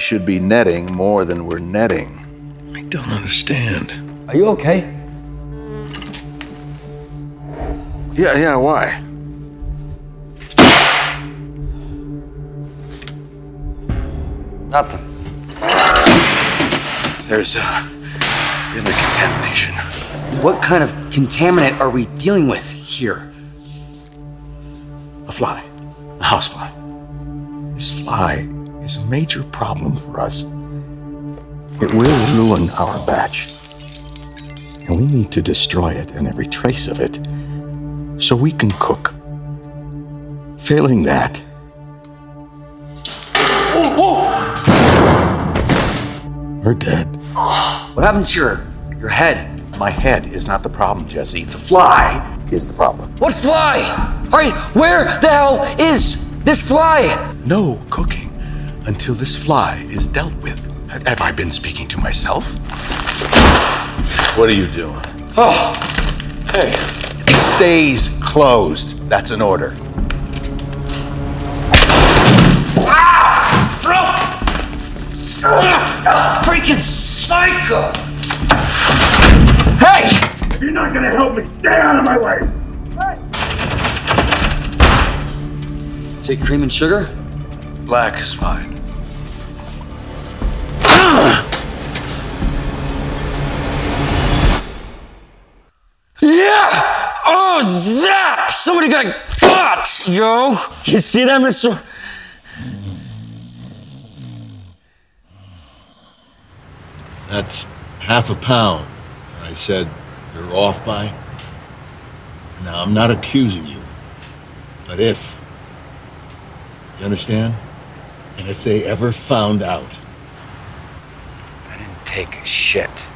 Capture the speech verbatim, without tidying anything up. should be netting more than we're netting. I don't understand. Are you okay? Yeah, yeah, why? Nothing. There's, uh, been a contamination. What kind of contaminant are we dealing with here? A fly. A housefly. This fly is a major problem for us. It will ruin our batch. And we need to destroy it and every trace of it so we can cook. Failing that... Whoa, whoa. We're dead. What happened to your, your head? My head is not the problem, Jesse. The fly is the problem. What fly? All right, where the hell is this fly? No cooking until this fly is dealt with. Have I been speaking to myself? What are you doing? Oh, hey. It stays closed. That's an order. Ah! Oh! Ah! Freaking psycho! Hey! If you're not gonna help me, stay out of my way! Hey! Take cream and sugar? Black is fine. Yeah! Oh, zap! Somebody got got, yo! You see that, mister? That's half a pound. I said you're off by. Now, I'm not accusing you, but if, you understand? And if they ever found out. I didn't take a shit.